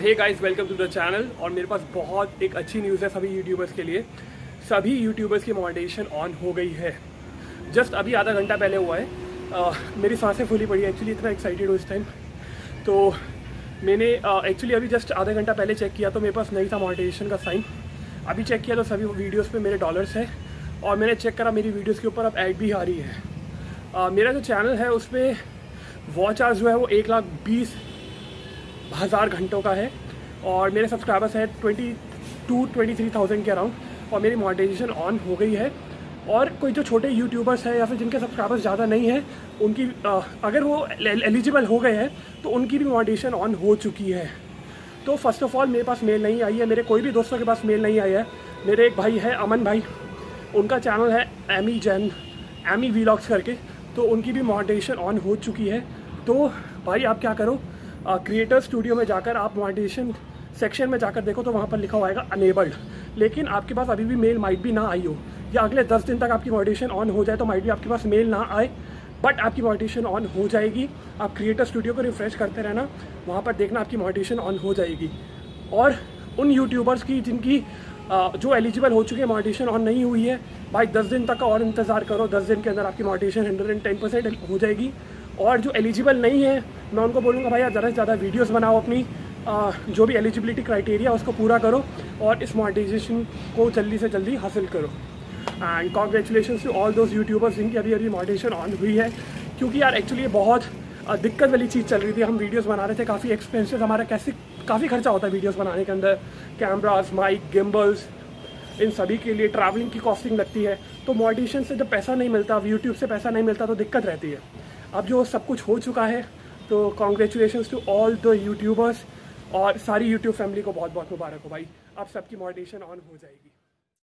Hey guys, welcome to the channel. और मेरे पास बहुत एक अच्छी न्यूज़ है सभी यूट्यूबर्स के लिए। सभी यूट्यूबर्स की मोनेटाइजेशन ऑन हो गई है। जस्ट अभी आधा घंटा पहले हुआ है। मेरी सांसें फूली पड़ी है एक्चुअली, इतना एक्साइटेड हूँ इस टाइम। तो मैंने एक्चुअली अभी जस्ट आधा घंटा पहले चेक किया तो मेरे पास नहीं था मोनेटाइजेशन का साइन। अभी चेक किया तो सभी वीडियोज़ पर मेरे डॉलर्स हैं और मैंने चेक करा मेरी वीडियोज़ के ऊपर अब ऐड भी आ रही है। मेरा जो चैनल है उसमें वॉच आवर्स जो है वो 1,20,000 घंटों का है और मेरे सब्सक्राइबर्स हैं 23,000 के अराउंड। और मेरी मोनेटाइजेशन ऑन हो गई है। और कोई जो छोटे यूट्यूबर्स हैं या फिर जिनके सब्सक्राइबर्स ज़्यादा नहीं हैं उनकी अगर वो एलिजिबल हो गए हैं तो उनकी भी मोनेटाइजेशन ऑन हो चुकी है। तो फर्स्ट ऑफ ऑल मेरे पास मेल नहीं आई है, मेरे कोई भी दोस्तों के पास मेल नहीं आई है। मेरे एक भाई है अमन भाई, उनका चैनल है एमी व्लॉग्स करके, तो उनकी भी मोनेटाइजेशन ऑन हो चुकी है। तो भाई आप क्या करो, क्रिएटर स्टूडियो में जाकर आप मोनेटाइजेशन सेक्शन में जाकर देखो तो वहाँ पर लिखा हुआ आएगा अनेबल्ड। लेकिन आपके पास अभी भी मेल माइट भी ना आई हो, या अगले 10 दिन तक आपकी मोनेटाइजेशन ऑन हो जाए तो माइट भी आपके पास मेल ना आए, बट आपकी मोनेटाइजेशन ऑन हो जाएगी। आप क्रिएटर स्टूडियो को रिफ्रेश करते रहना, वहाँ पर देखना आपकी मोनेटाइजेशन ऑन हो जाएगी। और उन यूट्यूबर्स की जिनकी जो एलिजिबल हो चुके हैं मोनेटाइजेशन ऑन नहीं हुई है, भाई 10 दिन तक का और इंतज़ार करो। 10 दिन के अंदर आपकी मोनेटाइजेशन 110% हो जाएगी। और जो एलिजिबल नहीं है मैं उनको बोलूँगा भाई आप ज़्यादा से ज़्यादा वीडियोस बनाओ, अपनी जो भी एलिजिबिलिटी क्राइटेरिया उसको पूरा करो और इस मोनेटाइजेशन को जल्दी से जल्दी हासिल करो। And congratulations to all those youtubers जिनकी अभी अभी मोनेटाइजेशन ऑन हुई है, क्योंकि यार एक्चुअली ये बहुत दिक्कत वाली चीज़ चल रही थी। हम वीडियोस बना रहे थे, काफ़ी एक्सपेंसेस हमारा, काफ़ी खर्चा होता है वीडियोस बनाने के अंदर। कैमरास, माइक, गिम्बल्स, इन सभी के लिए ट्रैवलिंग की कॉस्टिंग लगती है। तो मोनेटाइजेशन से जब पैसा नहीं मिलता, यूट्यूब से पैसा नहीं मिलता तो दिक्कत रहती है। अब जो सब कुछ हो चुका है तो congratulations to all the youtubers और सारी यूट्यूब फैमिली को बहुत बहुत मुबारक हो भाई, अब सबकी मोनेटाइजेशन ऑन हो जाएगी।